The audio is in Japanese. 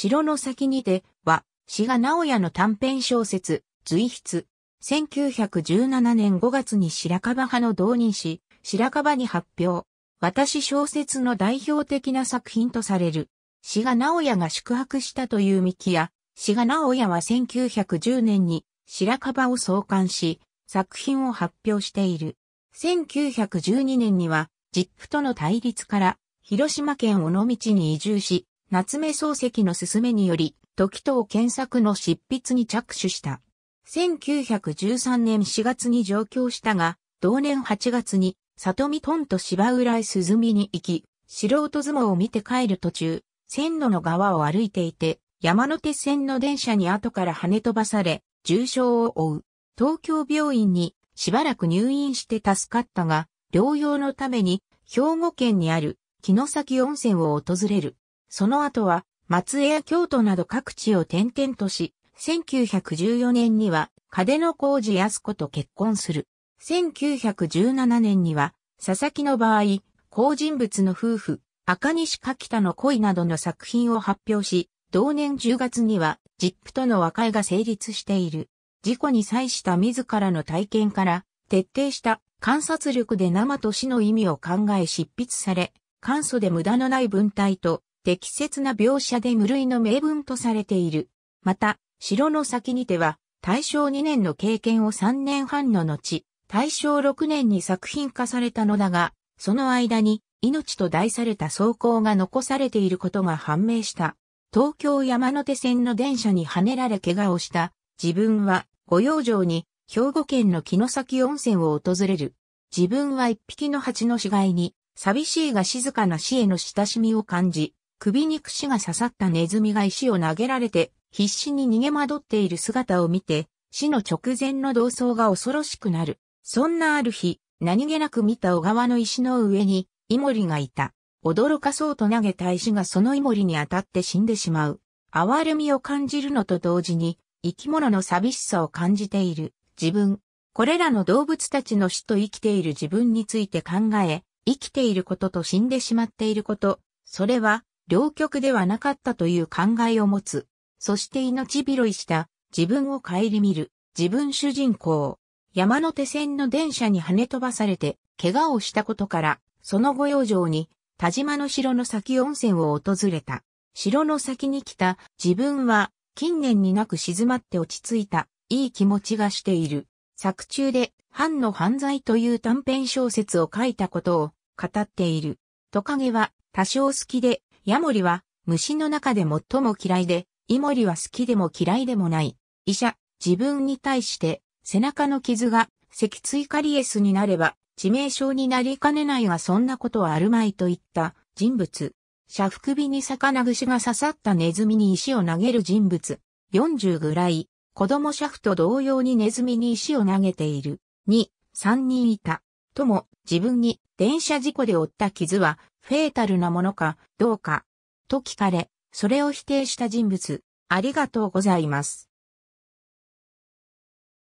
城の先にては、志賀直哉の短編小説、随筆。1917年5月に白樺派の同人誌、白樺に発表。私小説の代表的な作品とされる。志賀直哉が宿泊したという三木屋。志賀直哉は1910年に白樺を創刊し、作品を発表している。1912年には、実父との対立から、広島県尾道に移住し、夏目漱石の勧めにより、時任健作の執筆に着手した。1913年4月に上京したが、同年8月に、里見屯と芝浦へ涼みに行き、素人相撲を見て帰る途中、線路の側を歩いていて、山手線の電車に後から跳ね飛ばされ、重傷を負う。東京病院にしばらく入院して助かったが、療養のために兵庫県にある城崎温泉を訪れる。その後は松江や京都など各地を転々とし、1914年には舘野浩二靖子と結婚する。1917年には佐々木の場合、好人物の夫婦、赤西かきたの恋などの作品を発表し、同年10月には、実父との和解が成立している。事故に際した自らの体験から、徹底した観察力で生と死の意味を考え執筆され、簡素で無駄のない文体と、適切な描写で無類の名文とされている。また、城の先にては、大正2年の経験を3年半の後、大正6年に作品化されたのだが、その間に、命と題された草稿が残されていることが判明した。東京山手線の電車に跳ねられ怪我をした自分は御養生に兵庫県の城崎温泉を訪れる。自分は一匹の蜂の死骸に寂しいが静かな死への親しみを感じ、首に櫛が刺さったネズミが石を投げられて必死に逃げ惑っている姿を見て死の直前の動揺が恐ろしくなる。そんなある日、何気なく見た小川の石の上にイモリがいた。驚かそうと投げた石がそのイモリに当たって死んでしまう。哀れみを感じるのと同時に、生き物の寂しさを感じている自分。これらの動物たちの死と生きている自分について考え、生きていることと死んでしまっていること、それは両極ではなかったという考えを持つ。そして命拾いした自分を顧みる自分主人公。山手線の電車に跳ね飛ばされて、怪我をしたことから、その後養生に、田島の城の崎温泉を訪れた。城の先に来た自分は近年になく静まって落ち着いたいい気持ちがしている。作中で藩の犯罪という短編小説を書いたことを語っている。トカゲは多少好きで、ヤモリは虫の中で最も嫌いで、イモリは好きでも嫌いでもない。医者、自分に対して背中の傷が脊椎カリエスになれば、致命傷になりかねないがそんなことはあるまいと言った人物。車腹尾に魚串が刺さったネズミに石を投げる人物。40ぐらい、子供車夫と同様にネズミに石を投げている。3人いた。とも、自分に電車事故で負った傷はフェータルなものかどうか。と聞かれ、それを否定した人物。ありがとうございます。